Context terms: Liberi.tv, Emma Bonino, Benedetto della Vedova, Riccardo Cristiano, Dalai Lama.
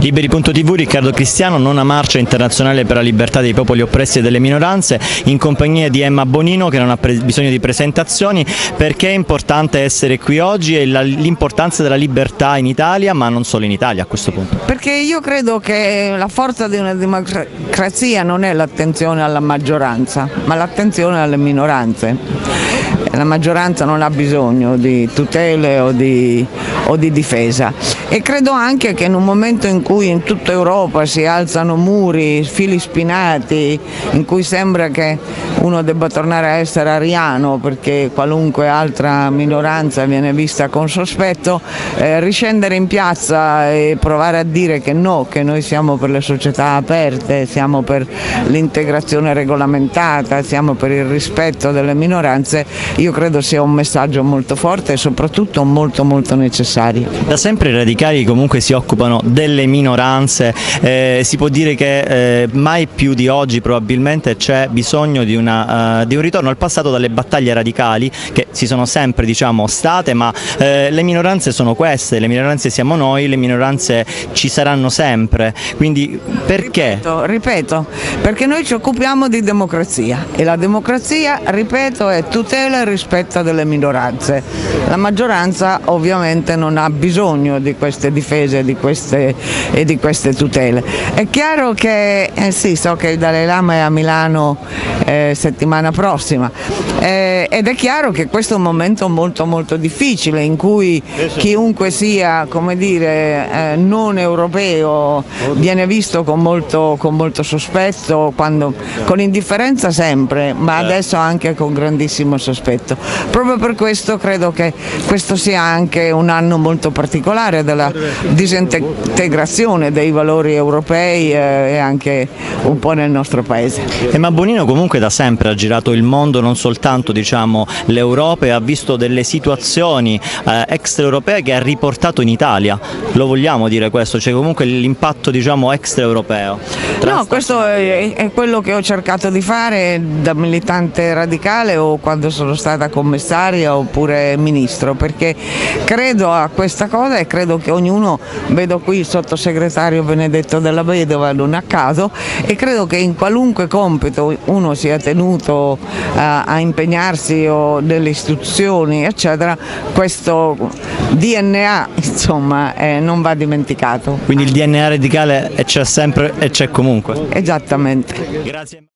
Liberi.tv, Riccardo Cristiano, nona marcia internazionale per la libertà dei popoli oppressi e delle minoranze, in compagnia di Emma Bonino, che non ha bisogno di presentazioni, perché è importante essere qui oggi e l'importanza della libertà in Italia, ma non solo in Italia a questo punto. Perché io credo che la forza di una democrazia non è l'attenzione alla maggioranza, ma l'attenzione alle minoranze. La maggioranza non ha bisogno di tutele o di difesa, e credo anche che in un momento in cui in tutta Europa si alzano muri, fili spinati, in cui sembra che uno debba tornare a essere ariano perché qualunque altra minoranza viene vista con sospetto, riscendere in piazza e provare a dire che no, che noi siamo per le società aperte, siamo per l'integrazione regolamentata, siamo per il rispetto delle minoranze, io credo sia un messaggio molto forte e soprattutto molto necessario. Da sempre i radicali comunque si occupano delle minoranze, si può dire che mai più di oggi probabilmente c'è bisogno di un ritorno al passato dalle battaglie radicali che si sono sempre, diciamo, state, ma le minoranze sono queste, le minoranze siamo noi, le minoranze ci saranno sempre, quindi perché? Ripeto, perché noi ci occupiamo di democrazia e la democrazia, ripeto, è tutela e rispetto delle minoranze. La maggioranza ovviamente non ha bisogno di queste difese e di queste tutele. È chiaro che, sì, so che il Dalai Lama è a Milano settimana prossima, ed è chiaro che questo è un momento molto difficile in cui chiunque sia, come dire, non europeo viene visto con molto sospetto, con indifferenza sempre, ma adesso anche con grandissimo sospetto. Proprio per questo credo che questo sia anche un anno molto particolare della disintegrazione dei valori europei e anche un po' nel nostro paese. Emma Bonino comunque da sempre ha girato il mondo, non soltanto, diciamo, l'Europa, e ha visto delle situazioni extraeuropee che ha riportato in Italia. Lo vogliamo dire questo? Cioè comunque l'impatto, diciamo, extraeuropeo. No, questo è quello che ho cercato di fare da militante radicale o quando sono stata commissaria oppure ministro, perché credo a questa cosa e credo che ognuno, vedo qui il sottosegretario Benedetto della Vedova non a caso, e credo che in qualunque compito uno sia tenuto a impegnarsi o delle istituzioni eccetera, questo DNA insomma non va dimenticato. Quindi il DNA radicale c'è sempre e c'è comunque. Esattamente. Grazie.